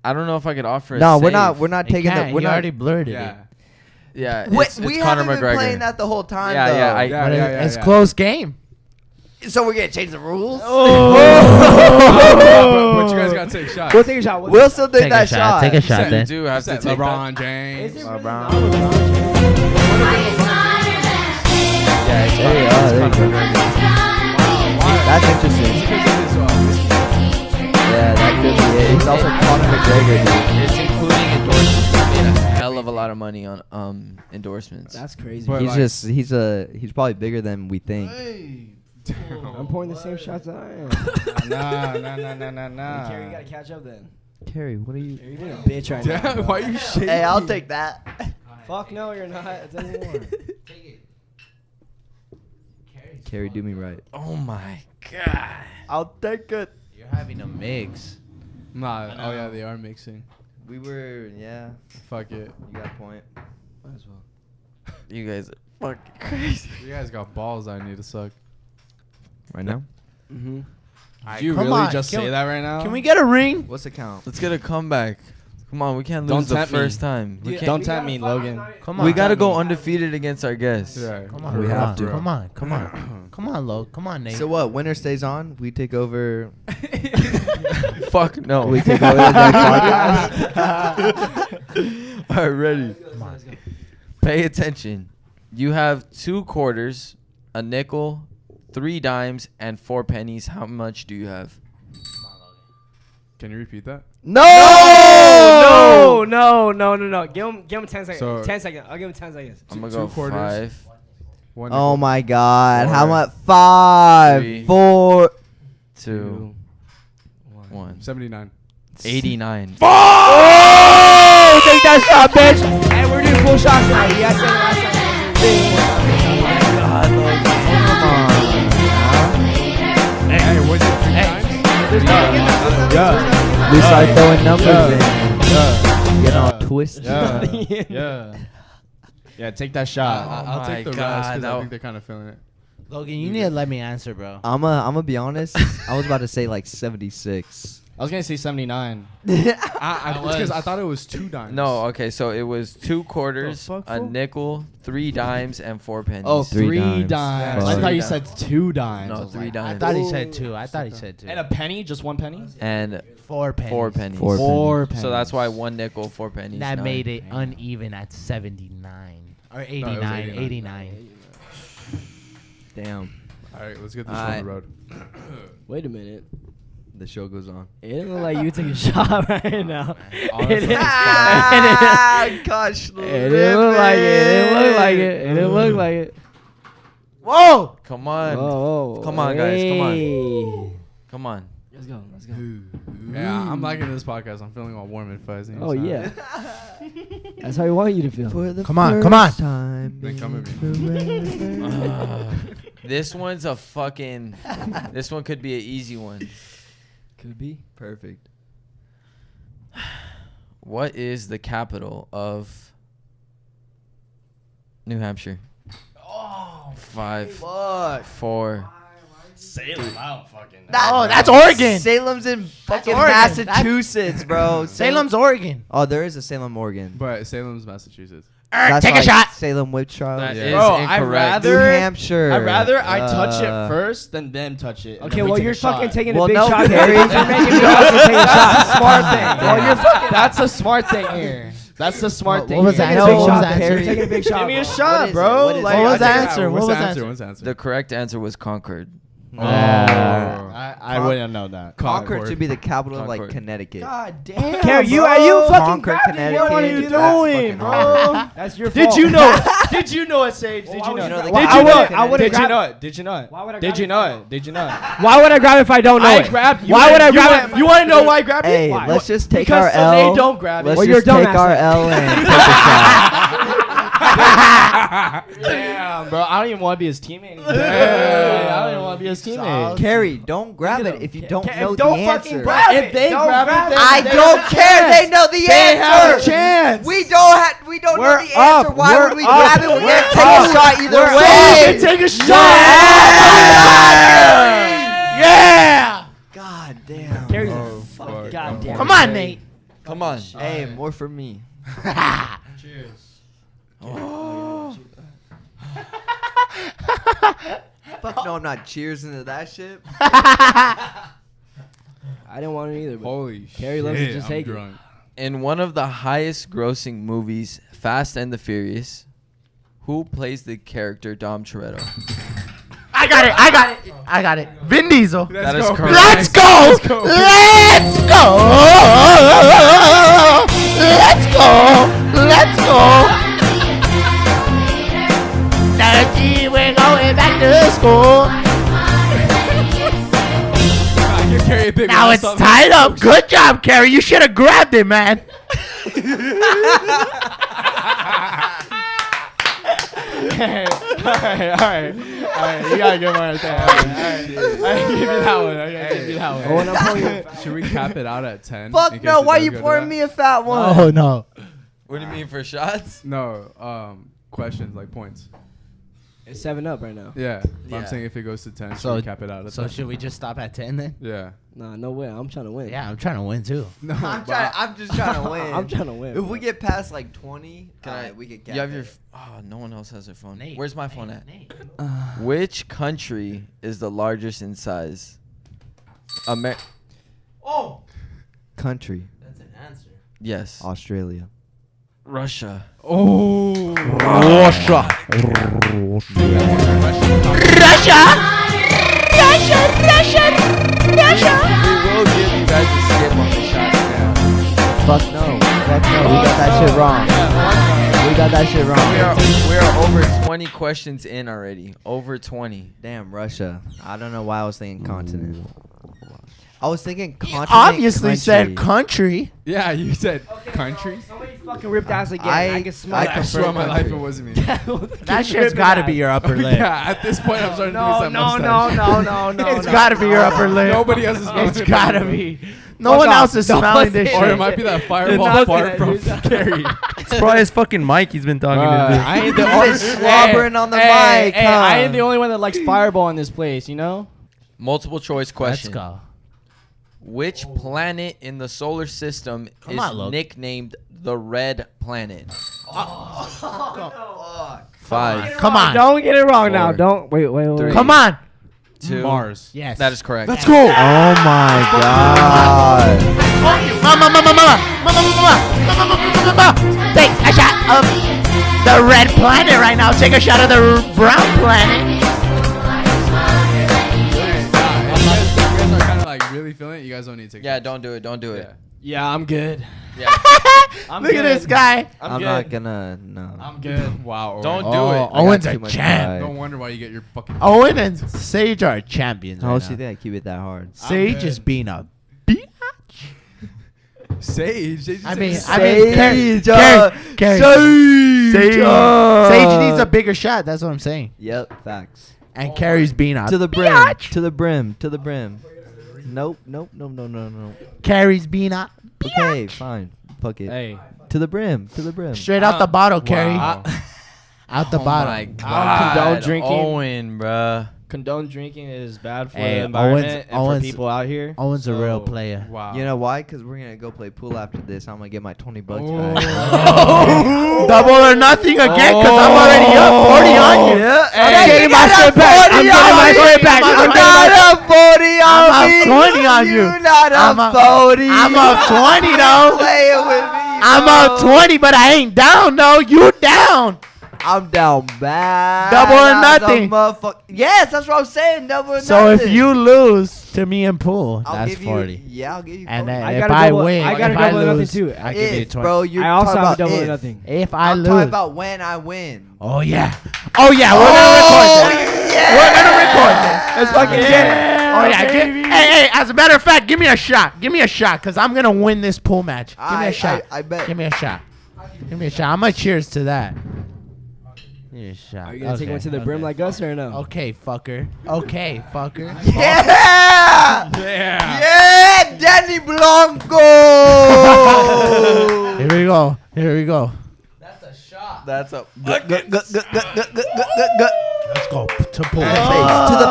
I don't know if I could offer. No, we're not taking that. We already blurted it. Yeah, we haven't been playing that the whole time. Yeah. It's close game. So we're gonna change the rules. But you guys gotta take shots. We'll take a shot. We'll still take that shot. Take a shot. Then. You do have to take LeBron James. LeBron. That's interesting. Yeah, that could be it. It's also Conor McGregor. It's including endorsements. Hell of a lot of money on endorsements. That's crazy. He's probably bigger than we think. Damn. I'm pouring the same shots that I am. nah. Carey, you gotta catch up then. Carey, what are you? You're being a bitch right now. Why are you shaking? Hey, I'll take that. Fuck no, you're not. It's anymore. Take it. Carey, do me right. Oh my god. I'll take it. You're having a mix. Nah. Oh yeah, they are mixing. We were, yeah. Fuck it. You got a point. Might as well. You guys are fucking crazy. You guys got balls. I need to suck. Right now? Mm-hmm. Did you really just say that right now? Can we get a ring? What's the count? Let's get a comeback. Come on, we can't lose the first time. Don't tap me, Logan. Come on. We got to go undefeated against our guests. Come on, we have to. Come on. Come on, Logan. Come on, Nate. So what? Winner stays on? We take over. Fuck no. We take over the podcast. All right, ready. Come on. Pay attention. You have 2 quarters, a nickel, 3 dimes, and 4 pennies. How much do you have? Can you repeat that? No. Give him 10 seconds. So 10 seconds. I'll give him 10 seconds. I'm going to go 5. One, oh, my God. Four, how much? 5, three, 4, 2, 1. 79. 89. Fuck! Oh, take that shot, bitch. And we're doing full shots tonight. Yeah, I said last time. Oh, my God. We start throwing numbers in. Get all twisted. Yeah. Take that shot. I'll take the rest because I think they're kind of feeling it. Logan, you need to let me answer, bro. I'm gonna be honest. I was about to say like 76. I was gonna say 79. Because I thought it was 2 dimes. No, okay, so it was 2 quarters, a nickel, 3 dimes, and 4 pennies. Oh, 3 dimes. I thought you said 2 dimes. No, 3 dimes. I thought he said 2. I thought he said 2. And a penny, just 1 penny. And 4 pennies. 4 pennies. 4 pennies. So that's why 1 nickel, 4 pennies. That made it uneven at 79 or 89. No, 89. Damn. All right, let's get this on the road. Wait a minute. The show goes on. It doesn't like you take a shot right now. Gosh, it didn't look like it. It didn't look like it. Whoa! Come on. Whoa. Come on, guys. Come on. Come on. Let's go. Let's go. Yeah, I'm liking this podcast. I'm feeling all warm and fuzzy. Oh, yeah. That's how we want you to feel. Come on. Then come with me. This one's a fucking... This one could be an easy one. Could be perfect. What is the capital of New Hampshire? Oh, 5, 4. Salem, I don't fucking know. Oh, that's Oregon. Salem's in fucking Massachusetts, bro. Salem's Oregon. Oh, there is a Salem, Oregon. But Salem's Massachusetts. Take a shot. Salem witch trial. That is incorrect. New Hampshire. I'd rather I touch it first than them touch it. Okay, well, you're fucking taking a big shot. Carey. You're making me also take a shot. That's a smart thing. That's a smart thing here. That's the smart thing. What was that? Taking a big shot. Give me a shot, bro. What was the answer? The correct answer was Concord. Oh. I wouldn't know that. Concord should be the capital of like Connecticut. God damn. Carey, you fucking Connecticut. What are you doing, bro? That's your fault. Did you know it? Did you know it, Sage? Did you know it? Did you know it? Did you know it? Why would I grab it if I don't know it? I grabbed you. Why would I grab it? You want to know why I grabbed it? Hey, let's just take our L. Because they don't grab it. Let's just take our L and take a shot. Damn, bro. I don't even want to be his teammate. I don't even want to be his teammate. Carey, don't grab it if you don't know the answer. If they grab it, I don't care. They know the answer. They have a chance. We don't know the answer. Why would we grab it? We're going to take a shot either way. Take a shot. Yeah. God damn. Carey's a fucking goddamn. Come on, Nate. Come on. Hey, more for me. Cheers. Oh. Fuck no, I'm not cheers into that shit. I didn't want it either. But holy Carey loves to just take it. In one of the highest grossing movies, Fast and the Furious, who plays the character Dom Toretto? I got it. Vin Diesel. That is correct. Let's go. We're going back to school. Now it's tied up. Good job, Carey. You should have grabbed it, man. All right. You gotta get one right there. All right. I give you that one. Should we cap it out at 10? Fuck no. Why are you pouring me a fat one? Oh no. What do you mean for shots? No. Questions like points. It's 7-up right now. Yeah. I'm saying if it goes to 10, so we cap it out. Should we just stop at 10 then? Yeah. Nah, no way. I'm trying to win. Yeah, I'm trying to win too. No, I'm just trying to win. I'm trying to win. If we get past like 20, we could get. You have your. Oh, no one else has their phone. Nate, where's my phone at? Nate. Which country is the largest in size? America. Oh. Country. That's an answer. Yes. Australia. Russia. Oh. Russia. We will give you guys a skip on the shot now. Fuck no. We got that shit wrong. We are over 20 questions in already. Over 20. Damn, Russia. I don't know why I was thinking continent. I was thinking continent. You obviously said country. Yeah, you said country. So somebody fucking ripped ass again. I can smell that. I swear my life it wasn't me. That shit's got to be your upper lip. Yeah, at this point I'm starting to lose that mustache. No. It's got to be your upper lip. Nobody else is smelling it. It's got to be. No one else is smelling this shit. Or it might be that fireball fart from Carey. It's probably his fucking mic he's been talking into. I ain't the only slobbering on the mic. Hey, huh? I ain't the only one that likes Fireball in this place, you know? Multiple choice question. Let's go. Which planet in the solar system is nicknamed the Red Planet? Oh, fuck. Five. Come on. Don't get it wrong now. Don't. Wait. Three. Come on. Two. Mars. Yes. That is correct. Let's go. Cool. Oh my God. Take a shot of the red planet right now. Take a shot of the brown planet. You guys are kind of like really feeling it. You guys don't need to take it. Yeah, don't do it. Don't do it. Yeah, I'm good. Yeah. Look at this guy. I'm not gonna. No. I'm good. Wow. Owen. Don't do it. Owen's a champ. Don't wonder why you get your fucking. Owen and Sage are champions. Oh, she didn't keep it that hard. Sage is being a bitch. Sage. I mean, Sage needs a bigger shot. That's what I'm saying. Yep. Facts. And Carey's being a bitch. To the brim. Nope. Carey's being a bitch. Okay, fine. Fuck it. Hey. To the brim. Straight out the bottle, wow. Carey. Out the bottle. My God. Condone drinking. Owen, bruh. Condone drinking is bad for the environment and for people out here. Owen's a real player. Wow. You know why? Because we're going to go play pool after this. I'm going to get my $20 back. Double or nothing again because I'm already up 40 on you. Yeah. I'm getting my shit back. I'm not up 40 on you. I'm up 20 on you. You're not up 40. I'm up 20, though. Play it with me. I'm up 20, but I ain't down, though. You down. I'm down bad. Double or nothing. Yes, that's what I'm saying. Double or nothing. So if you lose to me in pool, that's 40. Yeah, I'll give you 40. And then if I win, I gotta double or nothing too. I give you 20. Bro, I also have double or nothing. If I lose, talk about when I win. Oh yeah, we're gonna record this. Yeah. We're gonna record this. Let's fucking get it. Oh yeah, hey, as a matter of fact, give me a shot, cause I'm gonna win this pool match. Give me a shot. I bet. Give me a shot. I'm gonna cheers to that. Are you going to take one to the brim like us or no? Okay, fucker. Yeah, Danny Blanco. Here we go. That's a shot. That's a fucking shot. Let's go to pull. To the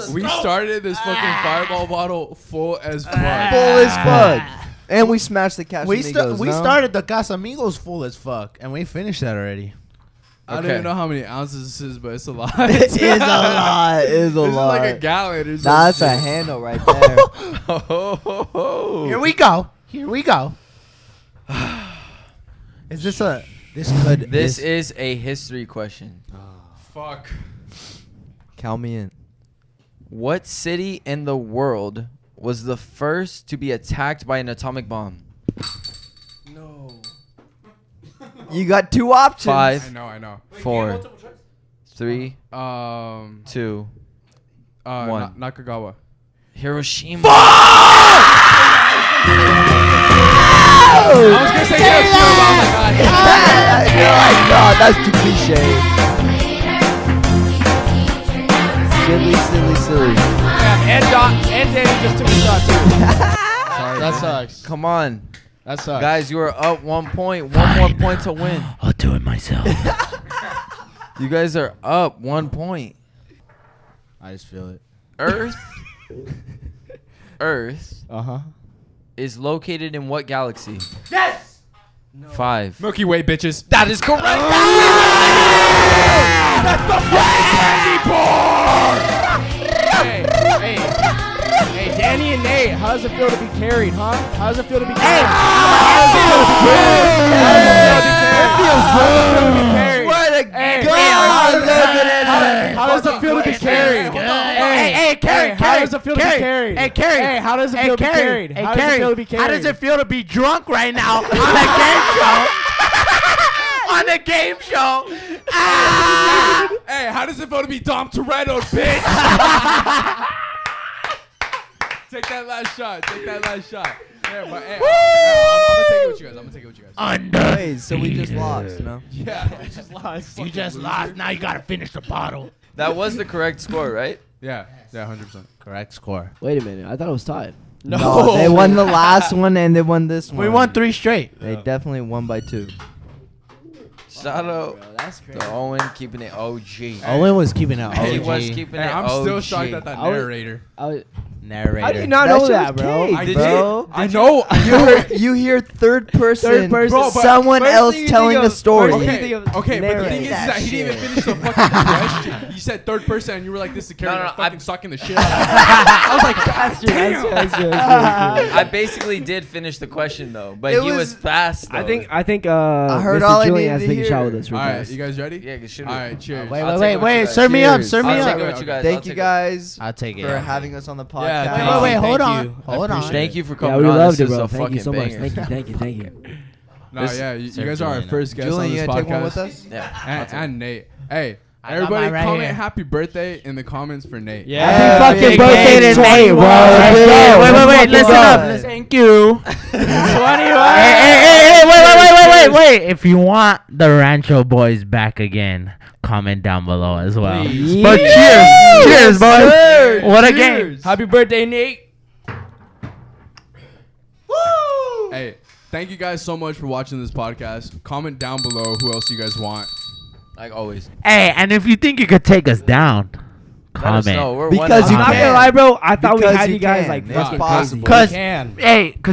face. We started this fucking fireball bottle full as fuck. And we smashed the Casamigos. We started the Casamigos full as fuck, and we finished that already. I don't even know how many ounces this is, but it's a lot. It is a lot. It's like a gallon. That's a handle right there. Here we go. Is this a... This is a history question. Fuck. Count me in. What city in the world was the first to be attacked by an atomic bomb? You got two options. 5. I know. Wait, 4. 3. 2. 1. Nakagawa. Hiroshima. Fuck! I was gonna say Hiroshima. Oh my God. Oh my God. That's too cliche. Silly. Yeah, and Danny just took a shot too. Sorry, that sucks. Come on. That sucks. Guys, you are up 1 point. Fine. One more point to win. I'll do it myself. You guys are up 1 point. I just feel it. Earth. Is located in what galaxy? Yes. No. 5. Milky Way, bitches. That is correct. That's the fucking candy bar. Hey. Hey, Danny and Nate, how does it feel to be carried, huh? How does it feel to be carried? Hey, it feels good. How does it feel to be carried? Hey, Carey, how does it feel to be carried? Hey, Carey, how does it feel to be carried? Hey, Carey, how does it feel to be drunk right now on a game show? On the game show. Hey, how does it feel to be Dom Toretto, bitch? Take that last shot. Yeah, but, hey, I'm gonna take it with you guys. Wait, so we just lost, no? Yeah, we just lost. You just lost. Now you gotta finish the bottle. That was the correct score, right? Yeah, 100%. Correct score. Wait a minute, I thought it was tied. No, they won the last one and they won this one. We won three straight. They definitely won by two. Shout out to Owen keeping it OG. Owen was keeping it OG. He was keeping it OG. I'm still shocked at that narrator. Narrator. I did not know that, bro. I know. You hear third person, someone else telling a story. Okay, but the thing is that he didn't even finish the fucking question. You said third person, and you were like, "This is Carey fucking sucking the shit out of me." I was like, "Damn!" I basically did finish the question though, but he was fast. I think. I heard all I needed to hear. All right, you guys ready? Yeah, shoot it. All right, cheers. Wait, serve me up, serve me up. Thank you guys. I'll take it for having us on the podcast. Yeah, wait, hold on. Thank you for coming. Yeah, we loved it, bro. Thank you so much. Thank you. No, yeah, you guys are our first guests on this podcast. Julian, you take one with us? Yeah, and Nate. Hey, everybody, comment happy birthday in the comments for Nate. Yeah, happy fucking birthday to Nate, bro. Wait, listen up. Thank you. 21. Hey, wait. If you want the Rancho Boyz back again, comment down below as well. Please. But cheers, boys! Cheers. What a game! Happy birthday, Nate! Woo! Hey, thank you guys so much for watching this podcast. Comment down below who else you guys want, like always. Hey, and if you think you could take us down, comment. We're because you're not gonna lie, bro. I thought we had you guys like fucking possible. Cause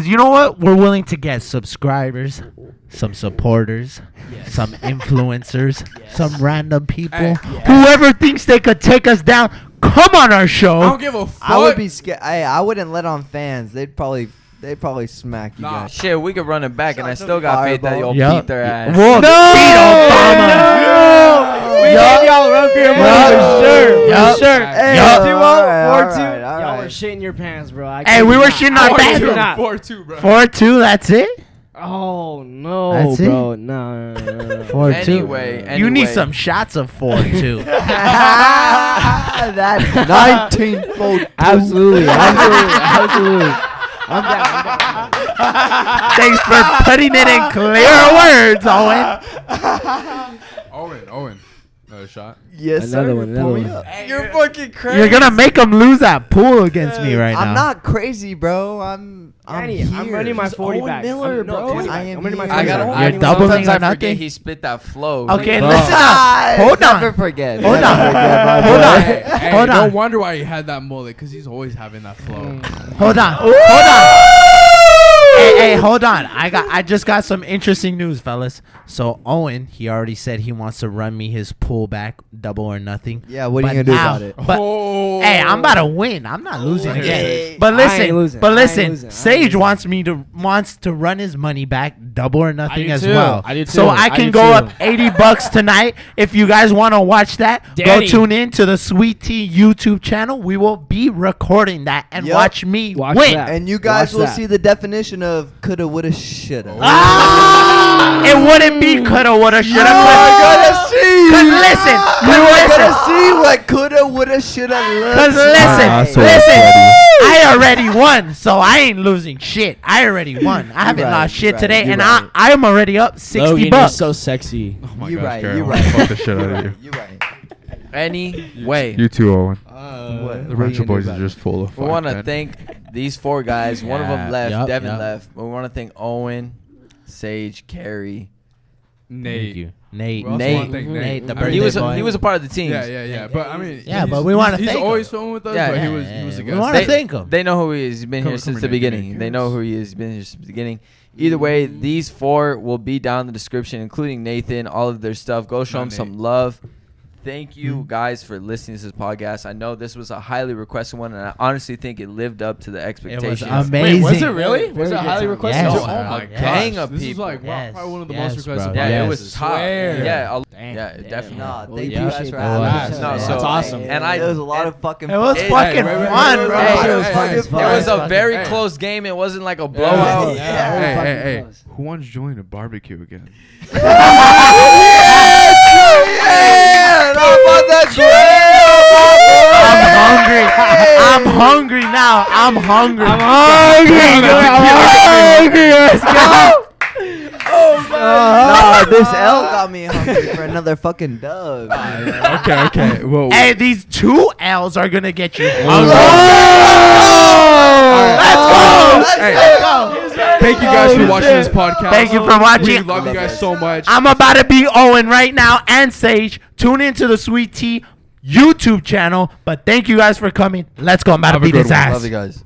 you know what? We're willing to get subscribers, some supporters, some influencers, some random people. Whoever thinks they could take us down, come on our show. I don't give a fuck. I would be scared. I wouldn't let on fans. They'd probably smack you guys. Shit, we could run it back, and I still got faith that you'll beat their ass. No! We gave y'all room for your money. For sure. Hey, 2-0, 4-2. Y'all were shitting your pants, bro. Hey, we were shitting our pants. 4-2, bro. 4-2, that's it? Oh, no, that's bro. It? No. 4-2. Anyway. You need some shots of 4-2. That's 19-fold. Absolutely. I'm down, Thanks for putting it in clear words, Owen. Owen. Another shot? Yes, another one. Hey, you're fucking crazy. You're going to make him lose that pool against me right now. I'm not crazy, bro. I'm running my 40 back. Miller, bro. I'm running my 40 back. You're doubling or nothing? He spit that flow. Okay, listen up. Hold on. Never forget. Hold on. No wonder why he had that mullet, because he's always having that flow. Hold on. Hey, hold on. I just got some interesting news, fellas. So Owen, he already said he wants to run me his pullback, double or nothing. Yeah, what are you gonna do about it? Hey, I'm about to win. I'm not losing again. But listen, Sage wants to run his money back, double or nothing as well. I do too. So I can go up $80 tonight. If you guys want to watch that, Danny, go tune in to the Sweet Tea YouTube channel. We will be recording that and watch me win. And you guys will see the definition of coulda, woulda, shoulda. Ah! It wouldn't be coulda, woulda, shoulda. You're gonna see what coulda, woulda, shoulda. Cause I already won, so I ain't losing shit. I already won. I haven't lost shit today, and I'm already up $60. You're so sexy. Oh my gosh, Carey, I fuck the shit out of you. You're right. Anyway, you too, Owen. The Rancho Boyz are just full of fun. We want to thank these four guys. One of them left. Devin left. But we want to thank Owen, Sage, Carey, Nate. He was a part of the team. Yeah. But I mean, but we want to thank him. He's always filming with us. But he was a guest. We want to thank him. They know who he is. He's been here since the beginning. Either way, these four will be down in the description, including Nathan. All of their stuff. Go show them some love. Thank you guys for listening to this podcast. I know this was a highly requested one, and I honestly think it lived up to the expectations. It was amazing. Wait, was it really? Was it highly requested? Yes. Oh my gosh. This is like probably one of the most requested. It was top. Yeah, definitely. Thank you guys for having us. That's awesome. And it was a lot of fucking fun. It was fucking fun, bro. It was a very close game. It wasn't like a blowout. Hey, who wants to join a barbecue again? Yeah, I'm hungry now. Let's go. Oh, this L got me hungry for another fucking dub. Okay. Whoa. Hey, these two L's are gonna get you hungry. Let's go. guys for watching this podcast. Thank you for watching. We love you guys so much. I'm about to be Owen right now and Sage. Tune into the Sweet Tea YouTube channel. But thank you guys for coming. Let's go. I'm about to beat his ass. Love you guys.